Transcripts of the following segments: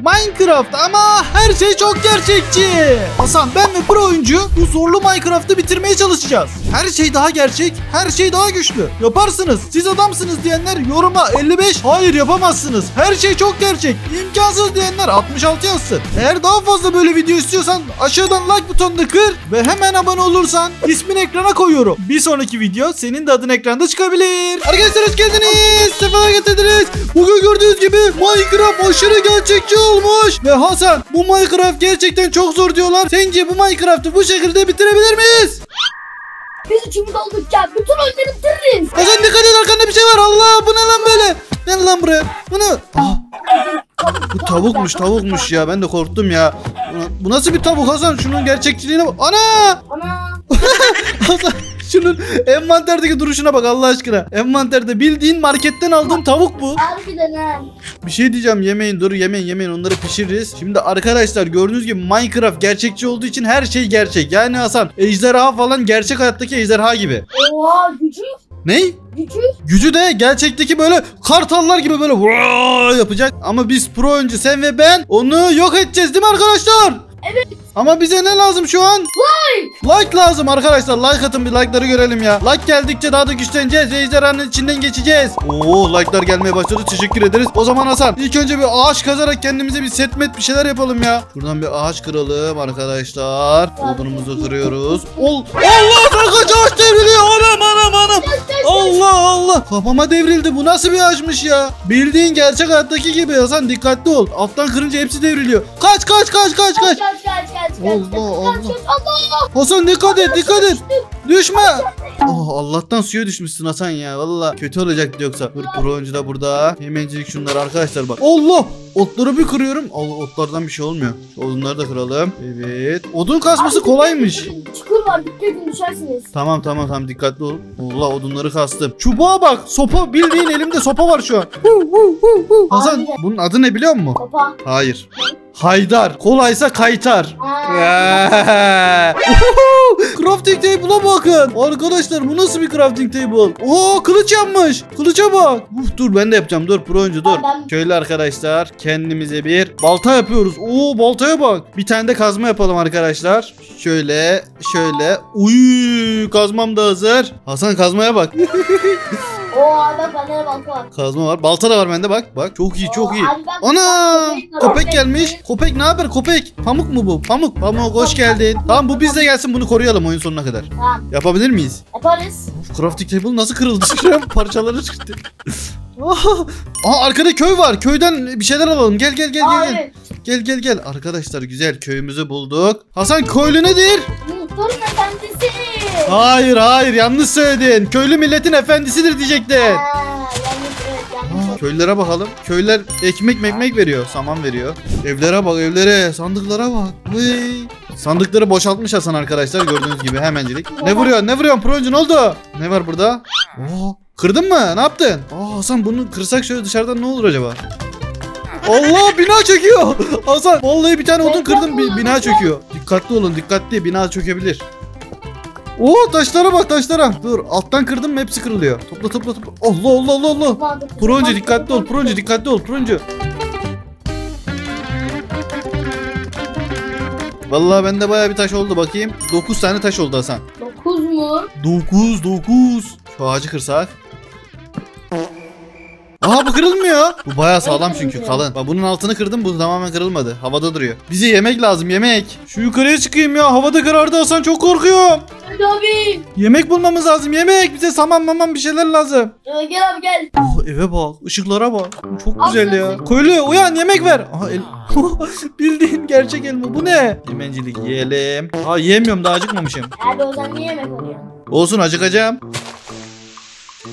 Minecraft ama her şey çok gerçekçi. Hasan, ben ve pro oyuncu bu zorlu Minecraft'ı bitirmeye çalışacağız. Her şey daha gerçek, her şey daha güçlü. Yaparsınız, siz adamsınız diyenler yoruma 55, hayır yapamazsınız, her şey çok gerçek, imkansız diyenler 66 yazsın. Eğer daha fazla böyle video istiyorsan aşağıdan like butonunu kır ve hemen abone olursan ismini ekrana koyuyorum. Bir sonraki video senin de adın ekranda çıkabilir. Arkadaşlar hoş geldiniz, sefalar getirdiniz. Bugün gördüğünüz gibi Minecraft aşırı gerçekçi olmuş. Ve Hasan, bu Minecraft gerçekten çok zor diyorlar. Sence bu Minecraft'ı bu şekilde bitirebilir miyiz? Biz üçümüz olduk ya. Bütün oyunları bitiririz. Hasan dikkat et, arkanda bir şey var. Allah, bu ne lan böyle? Ne lan buraya? Bunu... Bu tavukmuş ya. Ben de korktum ya. Bu nasıl bir tavuk Hasan? Şunun gerçekçiliğine bak. Ana! Hasan... Şunun envanterdeki duruşuna bak Allah aşkına. Envanterde bildiğin marketten aldığım tavuk bu. Bir şey diyeceğim, yemeyin, dur yemeyin, onları pişiririz. Şimdi arkadaşlar gördüğünüz gibi Minecraft gerçekçi olduğu için her şey gerçek. Yani Hasan, ejderha falan gerçek hayattaki ejderha gibi. Oha, gücü. Ney? Gücü de gerçekteki böyle kartallar gibi böyle yapacak. Ama biz pro oyuncu, sen ve ben onu yok edeceğiz değil mi arkadaşlar? Evet. Ama bize ne lazım şu an? Like. Like lazım arkadaşlar. Like atın, bir like'ları görelim ya. Like geldikçe daha da güçleneceğiz. Ejderhanın içinden geçeceğiz. Oo, like'lar gelmeye başladı. Teşekkür ederiz. O zaman Hasan, ilk önce bir ağaç kazarak kendimize bir setmet bir şeyler yapalım ya. Şuradan bir ağaç kıralım arkadaşlar. Odunumuzu kırıyoruz. Allah kanka, ağaç devriliyor. Anam. Allah. Kafama devrildi. Bu nasıl bir ağaçmış ya? Bildiğin gerçek hayattaki gibi Hasan, dikkatli ol. Alttan kırınca hepsi devriliyor. Kaç. Allah. Hasan dikkat et. Düşme. Oh, Allah'tan suya düşmüşsün Hasan ya. Vallahi kötü olacaktı yoksa. Dur, pro oyuncu da burada. Hemencilik şunları arkadaşlar bak. Allah. Otları bir kırıyorum. Allah, otlardan bir şey olmuyor. Şu odunları da kıralım. Evet. Odun kasması kolaymış. Çukur var, dikkatli düşersiniz. Tamam, dikkatli ol. Allah, odunları kastım. Çubuğa bak. Sopa, bildiğin elimde sopa var şu an. Hasan, bunun adı ne biliyor musun? Sopa. Hayır. Haydar. Kolaysa kaytar. Crafting table'a bakın. Arkadaşlar bu nasıl bir crafting table? Oo, kılıç yapmış. Kılıça bak. Uf, dur ben de yapacağım. Dur pro oyuncu dur. Şöyle arkadaşlar kendimize bir balta yapıyoruz. Oo, baltaya bak. Bir tane de kazma yapalım arkadaşlar. Şöyle. Uy, kazmam da hazır. Hasan kazmaya bak. Kazma var. Balta da var bende bak. Bak çok iyi. Ana! Köpek gelmiş. Köpek ne haber köpek? Pamuk mu bu? Pamuk hoş geldin. Tamam, bu bizde gelsin, bunu koruyalım oyun sonuna kadar. Tamam. Yapabilir miyiz? Yaparız. Crafting table nasıl kırıldı? Parçaları çıktı. Aa, arkada köy var. Köyden bir şeyler alalım. Gel. Evet. Gel. Arkadaşlar güzel köyümüzü bulduk. Hasan, köylü nedir? Muhtarın efendisi. Hayır, yanlış söyledin. Köylü milletin efendisidir diyecektin. Köylere bakalım. Köyler ekmek veriyor. Saman veriyor. Evlere bak, evlere. Sandıklara bak. Vıy. Sandıkları boşaltmış Hasan arkadaşlar. Gördüğünüz gibi hemencilik. Ne vuruyorsun? Proyuncu, ne oldu? Ne var burada? Oo, kırdın mı? Ne yaptın? Aa, Hasan, bunu kırsak şöyle dışarıdan ne olur acaba? Allah, bina çöküyor. Hasan vallahi bir tane odun kırdım, bina çöküyor. Dikkatli olun, bina çökebilir. Oo, taşlara bak, taşlara. Dur, alttan kırdım mı hepsi kırılıyor. Topla. Allah. Proyuncu dikkatli ol. Proyuncu. Vallahi bende bayağı bir taş oldu, bakayım. 9 tane taş oldu Hasan. 9 mu? 9. Şu ağacı kırsak. Aha, bu kırılmıyor. Bu bayağı sağlam çünkü, kalın. Bak, bunun altını kırdım, bu tamamen kırılmadı. Havada duruyor. Bize yemek lazım, yemek. Şu yukarıya çıkayım ya, havada karardı Hasan, çok korkuyorum. Abi. Yemek bulmamız lazım, yemek. Bize saman bir şeyler lazım. Gel abi gel. Oh, eve bak, ışıklara bak. Çok güzel ya. Köylü uyan, yemek ver. Aha, bildiğin gerçek elma, bu ne? Yemencilik yiyelim. Aa, yemiyorum, daha acıkmamışım. Abi o zaman niye yemek oluyor? Olsun, acıkacağım.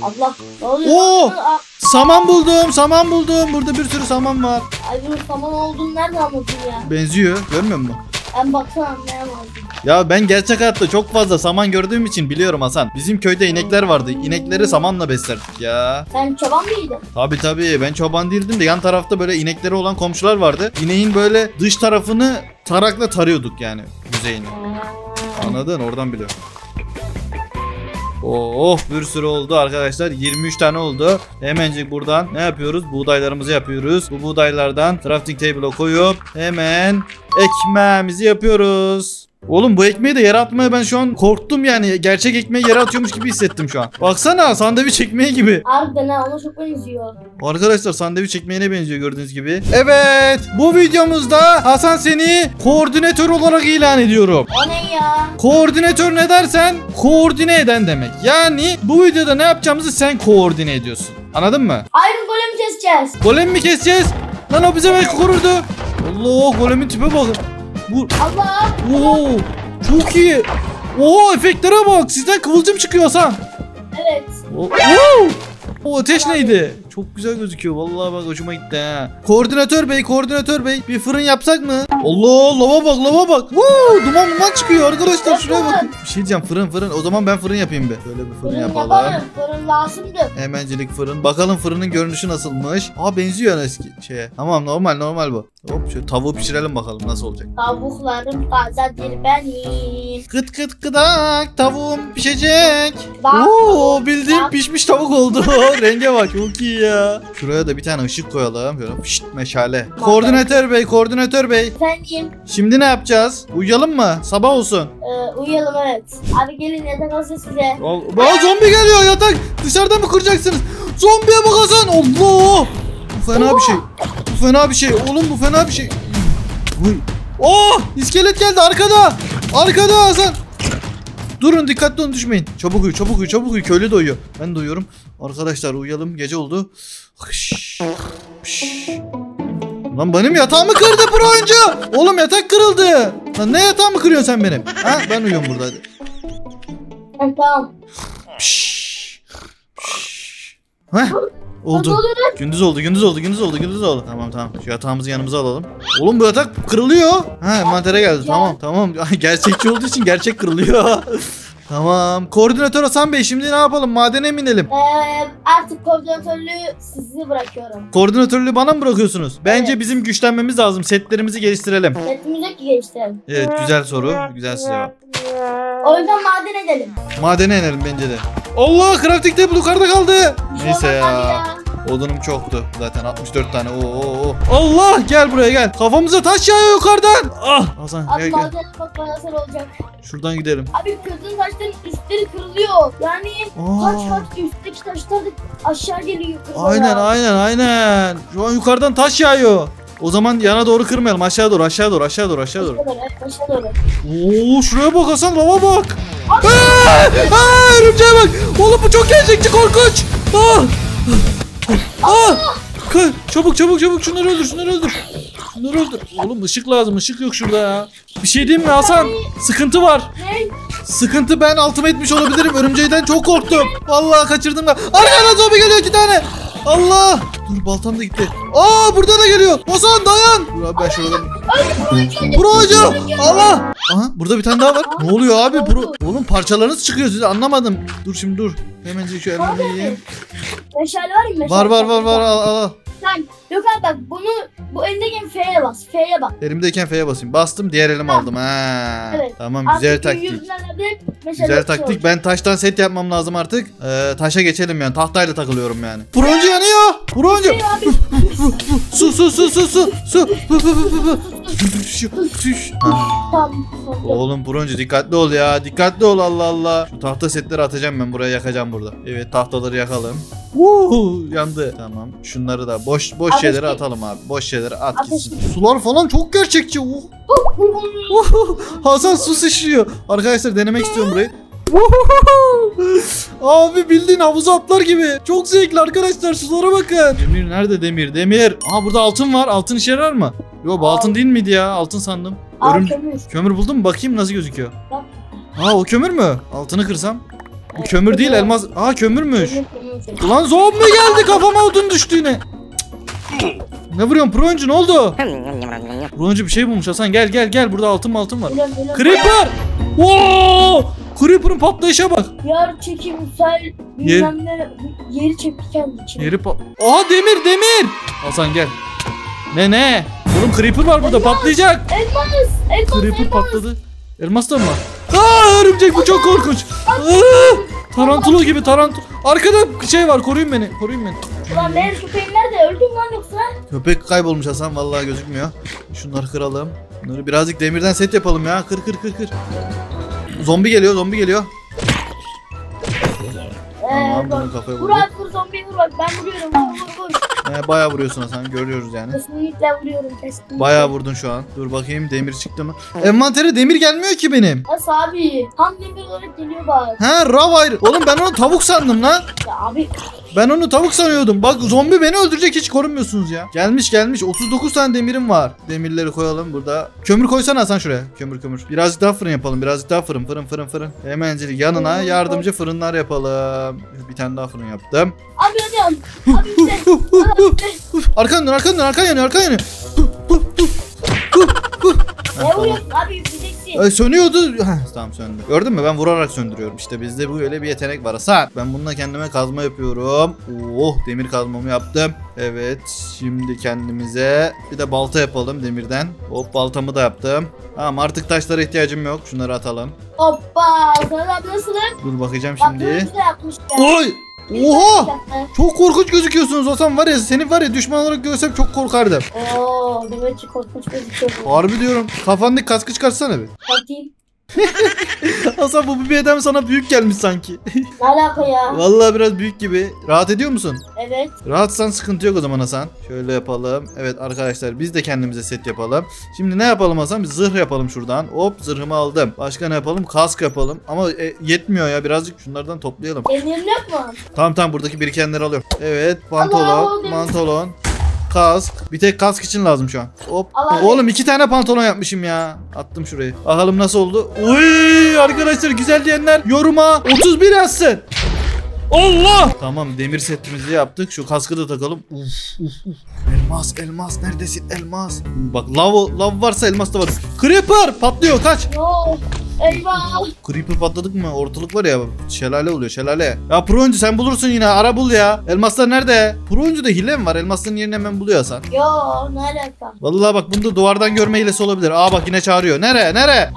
Allah, ne oluyor? Oo, saman buldum. Burada bir sürü saman var. Ay, bu saman olduğunu nereden anladın ya? Benziyor, görmüyor musun? Ben baksana anlayamadım. Ya ben gerçek hayatta çok fazla saman gördüğüm için biliyorum Hasan. Bizim köyde inekler vardı. İnekleri samanla beslerdik ya. Sen çoban mıydın? Tabii. Ben çoban değildim de yan tarafta böyle inekleri olan komşular vardı. İneğin böyle dış tarafını tarakla tarıyorduk yani, yüzeyini. Anladın? Oradan biliyorum. Oh, bir sürü oldu arkadaşlar. 23 tane oldu. Hemencik buradan ne yapıyoruz? Buğdaylarımızı yapıyoruz. Bu buğdaylardan crafting table'a koyup hemen ekmeğimizi yapıyoruz. Oğlum bu ekmeği de yere atmaya ben şu an korktum yani. Gerçek ekmeği yere atıyormuş gibi hissettim şu an. Baksana, sandviç ekmeği gibi. Harbiden ha, ona çok benziyor. Arkadaşlar sandviç ekmeğine benziyor gördüğünüz gibi. Evet, bu videomuzda Hasan seni koordinatör olarak ilan ediyorum. O ne ya? Koordinatör ne dersen koordine eden demek. Yani bu videoda ne yapacağımızı sen koordine ediyorsun. Anladın mı? Iron golemi keseceğiz. Golemi mi keseceğiz? Lan o bize belki korurdu. Allah, golemin tipe bakın. Bu... Allah! Oo, çok iyi. Oo, efektlere bak. Sizden kıvılcım çıkıyor Hasan. Evet. Oo, o ateş neydi? Çok güzel gözüküyor. Vallahi bak hoşuma gitti ha. Koordinatör bey, koordinatör bey. Bir fırın yapsak mı? Allah, lava bak, lava bak. Oo, duman duman çıkıyor arkadaşlar. Şuraya bakın. Bir şey diyeceğim, fırın fırın. O zaman ben fırın yapayım bir. Böyle bir fırın yapalım. Fırın lazımdı. Hemencilik fırın. Bakalım fırının görünüşü nasılmış. Aa, benziyor eski şeye. Tamam, normal normal bu. Hop, şöyle tavuğu pişirelim bakalım nasıl olacak. Tavuklarım tazedir benim. Kıt kıt kıdak, tavuğum pişecek. Oo, bildiğim pişmiş tavuk oldu. Renge bak, çok iyi ya. Şuraya da bir tane ışık koyalım. Şöyle pişt, meşale. Koordinatör bey, koordinatör bey. Efendim? Şimdi ne yapacağız? Uyuyalım mı? Sabah olsun. Uyuyalım, evet. Abi gelin, yatak olsun size. Aa, zombi geliyor, yatak. Dışarıda mı kuracaksınız? Zombiye bak Hasan. Allah. Bu fena bir şey. Bu fena bir şey. Oğlum bu fena bir şey. Oh! İskelet geldi arkada. Arkada Hasan. Durun, dikkatli olun, düşmeyin. Çabuk uyu, çabuk uyu, çabuk uyu. Köylü de uyuyor. Ben de uyuyorum. Arkadaşlar uyuyalım. Gece oldu. Hış, hış. Lan benim yatağımı kırdı pro oyuncu. Oğlum yatak kırıldı. Lan ne yatağımı kırıyorsun sen benim? Ha? Ben uyuyorum burada hadi. Tamam. Heh. Oldu. Gündüz oldu, gündüz oldu, gündüz oldu, gündüz oldu. Tamam. Şu yatağımızı yanımıza alalım. Oğlum bu yatak kırılıyor. Ha, mantere geldi. Tamam. Gerçekçi olduğu için gerçek kırılıyor. Tamam. Koordinatör Hasan Bey, şimdi ne yapalım? Madene mi inelim? Artık koordinatörlüğü sizi bırakıyorum. Koordinatörlüğü bana mı bırakıyorsunuz? Bence evet. Bizim güçlenmemiz lazım. Setlerimizi geliştirelim. Setimizi geliştirelim. Evet, güzel soru. Güzel soru. O yüzden madene inelim. Madene inelim bence de. Allah, crafting table yukarıda kaldı. Neyse ya. Odunum çoktu. Zaten 64 tane. Oo. Allah, gel buraya gel. Kafamıza taş yağıyor yukarıdan. Ah Hasan, abi, gel gel. Bak, olacak. Şuradan gidelim. Abi kırdığın taşların üstleri kırılıyor. Yani kaç üstteki taşlar aşağı geliyor. Aynen. Şu an yukarıdan taş yağıyor. O zaman yana doğru kırmayalım. Aşağı doğru. Aşağı doğru. Oo, şuraya bak Hasan, lava bak. Örümceğe bak. Oğlum bu çok gerçekçi, korkunç. Çabuk şunları öldür. Oğlum ışık lazım, ışık yok şurada ya. Bir şey diyeyim mi Hasan? Sıkıntı var. Ne? Sıkıntı, ben altıma etmiş olabilirim. Örümceğden çok korktum. Vallahi kaçırdım ben. Arkadan zombi geliyor 2 tane. Allah! Dur, baltam da gitti. Aa, burada da geliyor. Hasan dayan. Dur abi, ben şuradan. Proje. Allah! Aha, burada bir tane daha var. Ne oluyor abi? Oğlum parçalarınız çıkıyor size, anlamadım. Dur şimdi dur. Hemencik şu elmayı yiyeyim. Meşale var mı? Var. Al. Sen yok abi, bak bunu, bu elindeyken F'ye bas. F'ye bak. Elimdeyken F'ye basayım. Bastım, diğer elim aldım. Ha. Evet. Tamam, güzel taktik. Güzel taktik. Ben taştan set yapmam lazım artık. Taşa geçelim yani. Tahtayla takılıyorum yani. Broncu yanıyor. Broncu. Su. Oğlum broncu dikkatli ol ya. Dikkatli ol, Allah. Şu tahta setleri atacağım ben. Buraya yakacağım burada. Evet, tahtaları yakalım. Yandı. Tamam. Şunları da boş şeyleri atalım abi. Boş şeyleri at gitsin. Sular falan çok gerçekçi. Hasan su sıçrıyor. Arkadaşlar denemek istiyorum burayı. Abi bildiğin havuza atlar gibi. Çok zevkli arkadaşlar, sulara bakın. Demir nerede, demir? Aa, burada altın var. Altın işe yarar mı? Yok, altın değil miydi ya? Altın sandım. Kömür buldum mu? Bakayım nasıl gözüküyor. Ha, o kömür mü? Altını kırsam. Bu kömür değil, elmas. Aa, kömürmüş. Ulan zombi geldi, kafama odun düştü yine. Ne vuruyorsun Proyuncu, ne oldu? Proyuncu bir şey bulmuş Hasan, gel burada altın var. Creeper! Wow! Creeper'ın patlayışa bak. Yer çekim, bilmem ne, yeri çekiken için. Aha, demir! Hasan gel. Ne? Oğlum creeper var burada, patlayacak. Elmas. Creeper patladı. Elmas da mı var? Aa, örümcek bu çok korkunç. Tarantula gibi tarantul. Arkada şey var, koruyun beni. Koruyun beni. Ulan benim köpeğim nerede? Öldüm lan yoksa? Köpek kaybolmuş Hasan, vallahi gözükmüyor. Şunları kıralım. Bunları birazcık demirden set yapalım ya. Kır kır kır kır. Zombi geliyor, zombi geliyor. Tamam, bunu kafaya vurduk. Murat vur zombiyi, vur bak ben vuruyorum. Vur. Bayağı vuruyorsun Hasan, görüyoruz yani. Kesinlikle vuruyorum, kesinlikle. Bayağı vurdun şu an. Dur bakayım, demir çıktı mı? Envantere demir gelmiyor ki benim. As abi, tam demir olarak geliyor bak. He, raw iron. Oğlum ben onu tavuk sandım lan. Ya abi. Ben onu tavuk sanıyordum. Bak zombi beni öldürecek, hiç korunmuyorsunuz ya. Gelmiş gelmiş, 39 tane demirim var. Demirleri koyalım burada. Kömür koysana Hasan şuraya. Kömür kömür. Birazcık daha fırın yapalım. Birazcık daha fırın fırın fırın fırın. Hemencilik yanına yardımcı fırınlar yapalım. Bir tane daha fırın yaptım. Abi yanıyorum. Abi işte. Arkan dön, arkan dön, arkan yanıyor, arkan yanıyor. Ne vuruyorsun abi? Sönüyordu. Heh, tamam söndü. Gördün mü? Ben vurarak söndürüyorum. İşte bizde bu öyle bir yetenek var Hasan. Ben bununla kendime kazma yapıyorum. Oh, demir kazmamı yaptım. Evet, şimdi kendimize bir de balta yapalım demirden. Hop, baltamı da yaptım. Tamam, artık taşlara ihtiyacım yok. Şunları atalım. Hoppa, sen nasılsın? Dur bakacağım şimdi. Oy! Oha! Çok korkunç gözüküyorsunuz Hasan, var ya seni var ya düşman olarak görsem çok korkardım. Oo, demek ki korkunç gözüküyorsun. Harbi diyorum. Kafandaki kaskı çıkartsana bir. Bakayım. Hasan bu bebeden sana büyük gelmiş sanki. Ne alaka ya? Vallahi biraz büyük gibi. Rahat ediyor musun? Evet. Rahatsan sıkıntı yok o zaman Hasan. Şöyle yapalım. Evet arkadaşlar, biz de kendimize set yapalım. Şimdi ne yapalım Hasan? Bir zırh yapalım şuradan. Hop, zırhımı aldım. Başka ne yapalım? Kask yapalım. Ama yetmiyor ya, birazcık şunlardan toplayalım. Ellerim yok mu? Tamam, buradaki birikenleri alıyorum. Evet, pantolon, pantolon. Kask. Bir tek kask için lazım şu an. Hop. Oğlum 2 tane pantolon yapmışım ya. Attım şurayı. Bakalım nasıl oldu. Uy arkadaşlar, güzel diyenler yoruma 31 yazsın. Allah. Tamam, demir setimizi yaptık. Şu kaskı da takalım. Elmas, elmas neredesin elmas? Bak lav varsa elmas da var. Creeper patlıyor, kaç. Eyvah. Creeper patladık mı? Ortalık var ya, şelale oluyor şelale. Ya Proyuncu sen bulursun yine, ara bul ya. Elmaslar nerede? Proyuncu'da hile mi var? Elmasların yerini hemen buluyor Hasan. Yo, ne alaka? Vallahi bak, bunda duvardan görme hilesi olabilir. Aa bak, yine çağırıyor. Nereye? Nereye?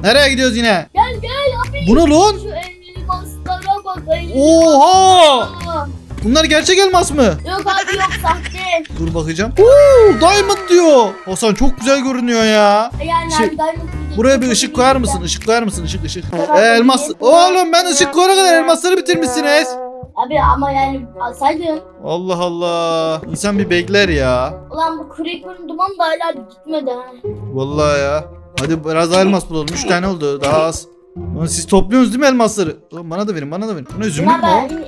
Nereye gidiyoruz yine? Gel gel abi. Bu ne lan? Şu elmaslara bak. Oha. Bunlar gerçek elmas mı? Yok abi, yok, sahte. Dur bakacağım. Oo, diamond diyor. Hasan çok güzel görünüyor ya. Yani şey, diamond. Buraya bir ışık koyar mısın? Işık koyar mısın? Işık ışık. Elmas. Oğlum ben ışık koyana kadar elmasları bitirmişsiniz. Abi ama yani alsaydın. Allah Allah. İnsan bir bekler ya. Ulan bu Creeper'ın dumanı da hala gitmedi ha. Vallahi ya. Hadi biraz daha elmas bulalım. 3 tane oldu, daha az. Lan siz topluyorsunuz değil mi elmasları? Lan bana da verin, bana da verin. Bu ne, zümrüt mü o?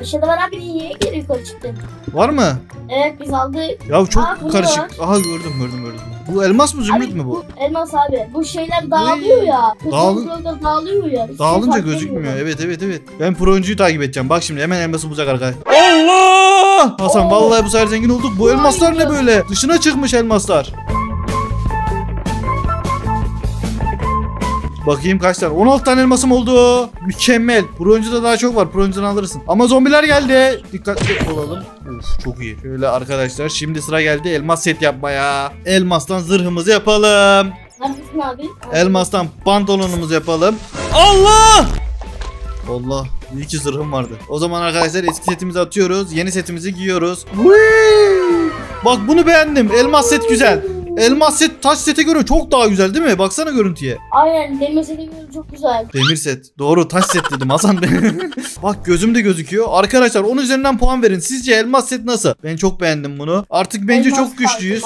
Aşağıda var abi, niye geri çıktı? Var mı? Evet, biz aldık. Ya çok karışık. Aha gördüm. Bu elmas mı, zümrüt mü bu? Elmas abi. Bu şeyler dağılıyor ya. Dağılıyor ya. Dağılınca gözükmüyor. Evet. Ben Proyuncu'yu takip edeceğim. Bak şimdi hemen elması bulacak arkadaşlar. Allah! Hasan vallahi bu sefer zengin olduk. Bu elmaslar ne böyle? Dışına çıkmış elmaslar. Bakayım kaç tane? 16 tane elmasım oldu. Mükemmel. Proyuncu'da daha çok var. Proyuncu'dan alırsın. Ama zombiler geldi. Dikkatli olalım. Of, çok iyi. Şöyle arkadaşlar, şimdi sıra geldi elmas set yapmaya. Elmastan zırhımızı yapalım. Neredesin abi? Elmastan pantolonumuzu yapalım. Allah! Allah. İyi ki zırhım vardı. O zaman arkadaşlar eski setimizi atıyoruz. Yeni setimizi giyiyoruz. Bak bunu beğendim. Elmas set güzel. Elmas set taş sete göre çok daha güzel değil mi? Baksana görüntüye. Aynen, demir sete göre çok güzel. Demir set. Doğru, taş set dedim Hasan. Bak gözümde gözüküyor. Arkadaşlar 10 üzerinden puan verin. Sizce elmas set nasıl? Ben çok beğendim bunu. Artık bence elmas çok güçlüyüz.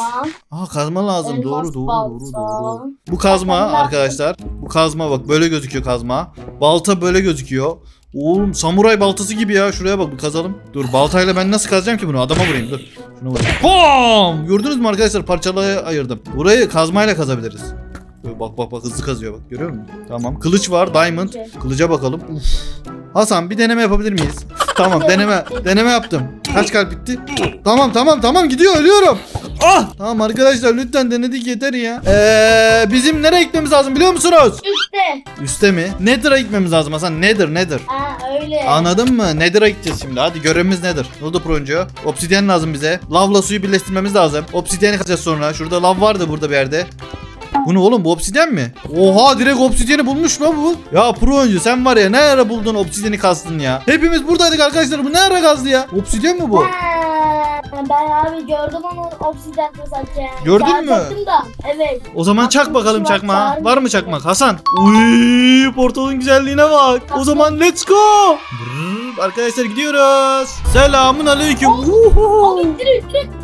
Aa, kazma lazım. Elmas doğru. Bu kazma arkadaşlar. Bu kazma bak böyle gözüküyor kazma. Balta böyle gözüküyor. Oğlum samuray baltası gibi ya. Şuraya bak, bir kazalım. Dur, baltayla ben nasıl kazacağım ki bunu? Adama vurayım, dur. Şuna vurayım. BOOM! Gördünüz mü arkadaşlar? Parçalara ayırdım. Burayı kazmayla kazabiliriz. Böyle bak hızlı kazıyor bak. Görüyor musun? Tamam. Kılıç var, diamond. Kılıca bakalım. Hasan bir deneme yapabilir miyiz? Tamam, deneme yaptım. Kaç kalp bitti? Tamam gidiyor, ölüyorum. Ah! Tamam arkadaşlar, lütfen denedik yeter ya. Bizim nereye gitmemiz lazım biliyor musunuz? Üste. Üste mi? Nether'a gitmemiz lazım Hasan. Nether. Aa öyle. Anladın mı? Nether'a gideceğiz şimdi. Hadi görevimiz Nether. Ne oldu Proyuncu? Obsidyen lazım bize. Lavla suyu birleştirmemiz lazım. Obsidyeni kaçacağız sonra. Şurada lav vardı burada bir yerde. Bu ne oğlum, bu obsidyen mi? Oha, direkt obsidyeni bulmuş mu bu? Ya pro oyuncu sen var ya, ne ara buldun obsidyeni, kastın ya. Hepimiz buradaydık arkadaşlar, bu ne ara kazdı ya? Obsidyen mi bu? Ben abi gördüm onu, obsidyen kazarken. Gördün mü? Evet. O zaman çak bakalım çakma. Var mı çakmak Hasan? Uyyy, portalın güzelliğine bak. O zaman let's go. Arkadaşlar gidiyoruz. Selamun aleyküm. Oğlum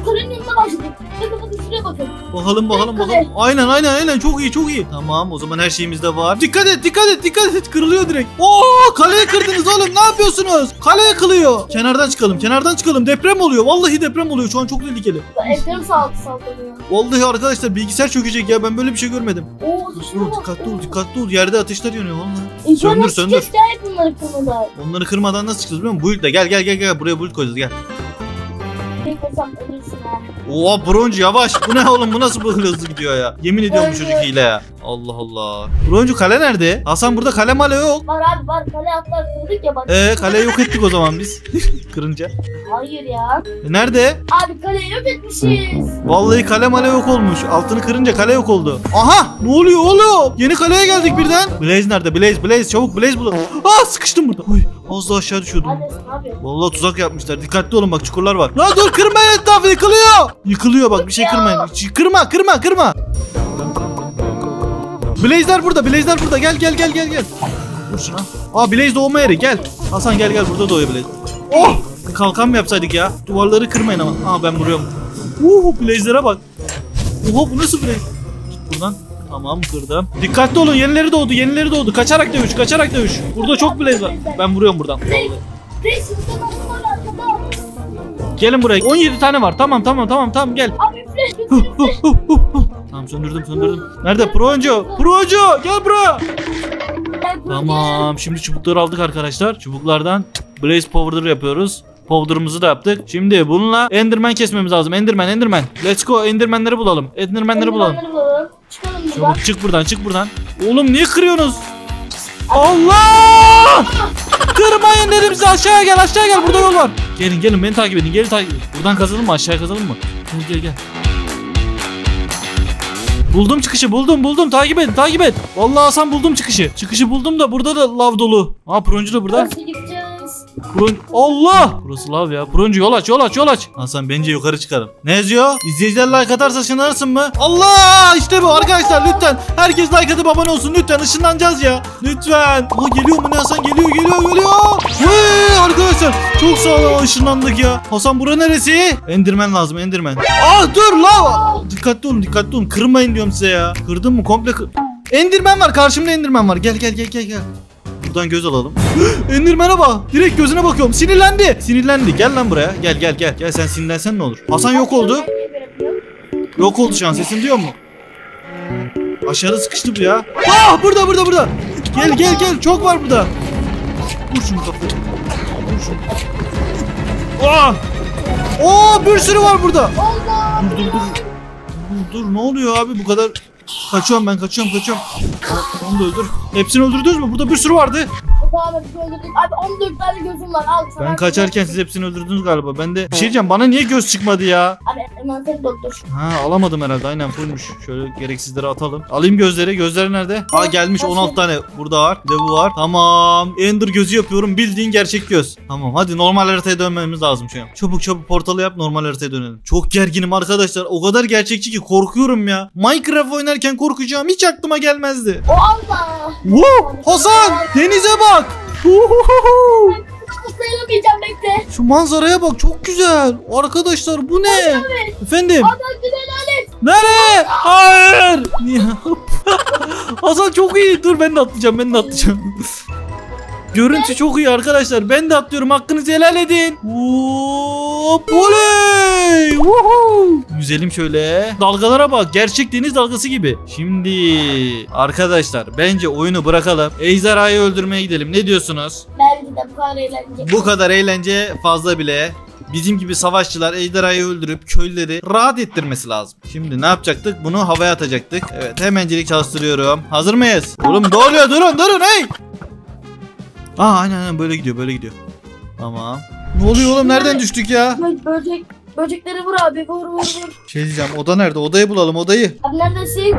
karın yanına başladık. Bakalım. Aynen, çok iyi. Tamam, o zaman her şeyimiz de var. Dikkat et, kırılıyor direkt. Oo, kaleyi kırdınız oğlum, ne yapıyorsunuz? Kale kırılıyor. Kenardan çıkalım. Deprem oluyor, vallahi deprem oluyor şu an, çok tehlikeli. Deprem saldırıyor. Vallahi arkadaşlar bilgisayar çökecek ya, ben böyle bir şey görmedim. Oo, dikkatli ol, yerde ateşler yanıyor vallahi. Söndür. Onları kırmadan nasıl çıkacağız biliyor musun? Bulutla gel, buraya bulut koyacağız, gel. Oha broncu yavaş. Bu ne oğlum, bu nasıl bu hızlı gidiyor ya? Yemin ediyorum bu çocuk hile ya. Allah Allah. Broncu kale nerede? Hasan burada kale male yok. Var abi var, kale atlar kırdık ya bak. Kaleyi yok ettik o zaman biz. Kırınca. Hayır ya. Nerede? Abi kaleyi yok etmişiz. Vallahi kale male yok olmuş. Altını kırınca kale yok oldu. Aha ne oluyor oğlum? Yeni kaleye geldik birden. Blaze nerede? Blaze çabuk Blaze bulun. Aa sıkıştım burada. Oy, az daha aşağı düşüyordum. Vallahi tuzak yapmışlar. Dikkatli olun bak, çukurlar var. Lan dur kırmayın etrafı, yıkılıyor bak, bir şey kırmayın. Kırma. Blaze'ler burada. Gel. Dur şuna. Aa Blaze doğma yeri, gel. Hasan gel, burada doğuyor Blaze. Oh! Kalkan mı yapsaydık ya? Duvarları kırmayın ama. Aa ben vuruyorum. Blaze'lere bak. Oha bu nasıl Blaze? Git buradan. Tamam kırdım. Dikkatli olun, yenileri doğdu. Kaçarak dövüş. Burada çok Blaze var. Ben vuruyorum buradan. Gelin buraya. 17 tane var. Tamam gel. Tamam söndürdüm. Nerede? Pro oyuncu gel buraya. Tamam şimdi çubukları aldık arkadaşlar. Çubuklardan Blaze Powder yapıyoruz. Powder'ımızı da yaptık. Şimdi bununla Enderman kesmemiz lazım. Enderman. Let's go, Enderman'leri bulalım. Çabuk çık buradan. Oğlum niye kırıyorsunuz? Allah! Kırmayın dedim size, aşağıya gel, burada yol var. Gelin beni takip edin, Buradan kazalım mı, aşağıya kazalım mı? Gel. Buldum çıkışı, buldum. Takip et. Vallahi Hasan buldum çıkışı. Çıkışı buldum da burada da lav dolu. Aa Proncu da burada. Allah! Burası lav ya. Proncu yol aç. Hasan bence yukarı çıkarım. Ne yazıyor? İzleyiciler like atarsa ışınlarsın mı? Allah! İşte bu arkadaşlar, lütfen. Herkes like atıp abone olsun lütfen, ışınlanacağız ya. Lütfen. Aa geliyor mu ne Hasan? Geliyor. Hey arkadaşlar çok sağlam ışınlandık ya. Hasan bura neresi? Enderman lazım. Aa dur lav! Dikkatli olun. Kırmayın diyorum size ya. Kırdın mı? Komple kır. Enderman var. Karşımda Enderman var. Gel. Buradan göz alalım. Enderman'a bak. Direkt gözüne bakıyorum. Sinirlendi. Gel lan buraya. Gel. Gel sen sinirlensen ne olur? Hasan yok oldu. Yok oldu şu an. Sesin diyor mu? Aşağıda sıkıştı bu ya. Ah burada. Gel. Çok var burada. Vur şunu kapıyı. Ah! Oo bir sürü var burada. Dur. Ne oluyor abi bu kadar? Kaçıyorum. Onu da öldür. Hepsini öldürdünüz mü? Burada bir sürü vardı. Abi 14 tane gözüm var. Al sana. Ben kaçarken siz hepsini öldürdünüz galiba. Ben de bir şey diyeceğim. Bana niye göz çıkmadı ya? Abi mantık doktor. Ha alamadım herhalde. Aynen fullmuş. Şöyle gereksizleri atalım. Alayım gözleri. Gözleri nerede? Aa gelmiş 16 tane. Burada var. Bir de bu var. Tamam. Ender gözü yapıyorum. Bildiğin gerçek göz. Tamam hadi normal haritaya dönmemiz lazım şu an. Çabuk portalı yap, normal haritaya dönelim. Çok gerginim arkadaşlar. O kadar gerçekçi ki korkuyorum ya. Minecraft oynarken korkacağım hiç aklıma gelmezdi. Allah. Hasan denize bak. Şu manzaraya bak, çok güzel. Arkadaşlar bu ne? Efendim? Nereye? Hayır. Hasan çok iyi. Dur ben de atlayacağım. Görüntü çok iyi arkadaşlar. Ben de atlıyorum. Hakkınızı helal edin. Hop. Oley. Güzelim şöyle. Dalgalara bak. Gerçek deniz dalgası gibi. Şimdi arkadaşlar bence oyunu bırakalım. Ejderhayı öldürmeye gidelim. Ne diyorsunuz? Bence de bu kadar eğlence. Fazla bile. Bizim gibi savaşçılar ejderhayı öldürüp köyleri rahat ettirmesi lazım. Şimdi ne yapacaktık? Bunu havaya atacaktık. Evet hemencilik çalıştırıyorum. Hazır mıyız? Oğlum ne oluyor? Durun. Hey. Aa aynen böyle gidiyor. Tamam. Ne oluyor oğlum? Nereden düştük ya? Böcek. Böcekleri vur abi, vur vur vur. Şey diyeceğim, oda nerede? Odayı bulalım, odayı. Abi neredesin?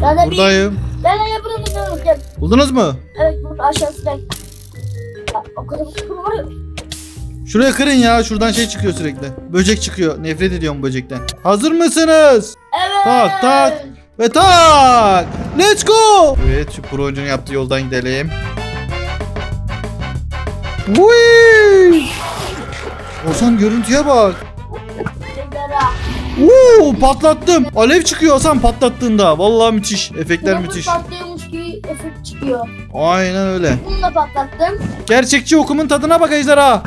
Sana buradayım. Ben ayağı bulalım, gel. Buldunuz mu? Evet, burada aşağısı ben. Ya, o kadar sıkıntı var ya. Şuraya kırın ya, şuradan şey çıkıyor sürekli. Böcek çıkıyor, nefret ediyorum böcekten. Hazır mısınız? Evet. Tak tak ve tak. Let's go. Evet, şu pro oyuncunun yaptığı yoldan gidelim. Wii. Hasan görüntüye bak. Oo, patlattım. Alev çıkıyor Hasan patlattığında. Vallahi müthiş. Efektler bunun müthiş. Patlıyormuş gibi efekt çıkıyor. Aynen öyle. Bunu da patlattım. Gerçekçi okumun tadına bak ejderha.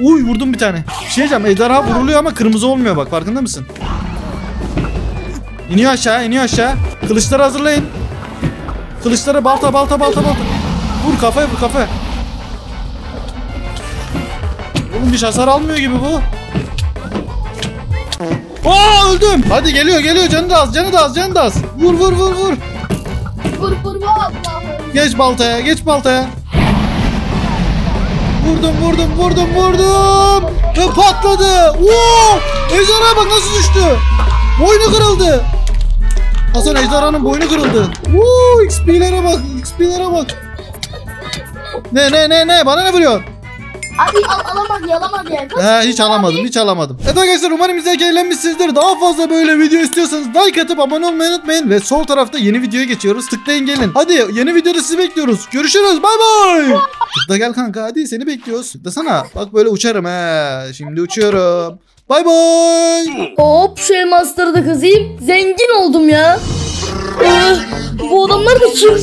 Uy, vurdum bir tane. Bir şey diyeceğim, ejderha vuruluyor ama kırmızı olmuyor bak, farkında mısın? İniyor aşağı, iniyor aşağı. Kılıçları hazırlayın. Kılıçları balta balta balta balta. Vur kafaya, vur kafaya. Oğlum bir hasar almıyor gibi bu. Aa, öldüm. Hadi geliyor geliyor, canı da az, canı da az, canı da az. Vur vur vur vur. Vur vur vur. Geç baltaya, geç baltaya. Vurdum vurdum vurdum vurdum. Ve patladı. Oo! Ejderha bak nasıl düştü. Boynu kırıldı. Hasan ejderhanın boynu kırıldı. Oo, XP'lere bak, XP'lere bak. Ne bana ne vuruyor? Abi alamadı, alamadı yani. He, hiç alamadım abi. Hiç alamadım. Evet arkadaşlar, umarım izlerken eğlenmişsinizdir. Daha fazla böyle video istiyorsanız like atıp abone olmayı unutmayın. Ve sol tarafta yeni videoya geçiyoruz. Tıklayın gelin. Hadi yeni videoda sizi bekliyoruz. Görüşürüz, bay bay. Tıkla gel kanka, hadi seni bekliyoruz. Tıklasana. Bak böyle uçarım he. Şimdi uçuyorum. Bay bay. Hop şu elmasları da kazıyıp zengin oldum ya. Bu adamlar da kim?